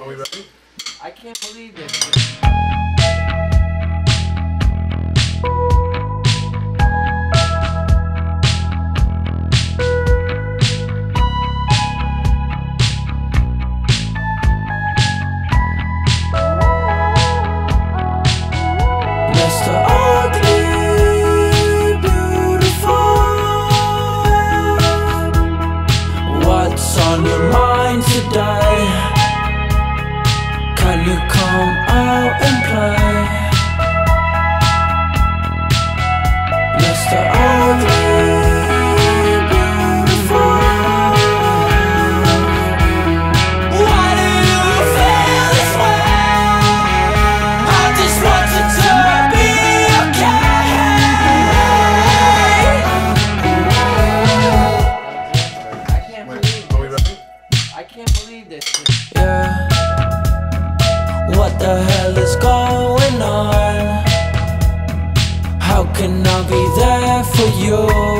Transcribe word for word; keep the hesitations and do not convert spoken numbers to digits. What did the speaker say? Are we ready? I can't believe this. Mister Ugly Beautiful, what's on your mind today? Can you come out and play? Mister Ugly Beautiful, why do you feel this way? I just want you to be okay. I can't Wait, believe are we ready? I can't believe this. Yeah. What the hell is going on? How can I be there for you?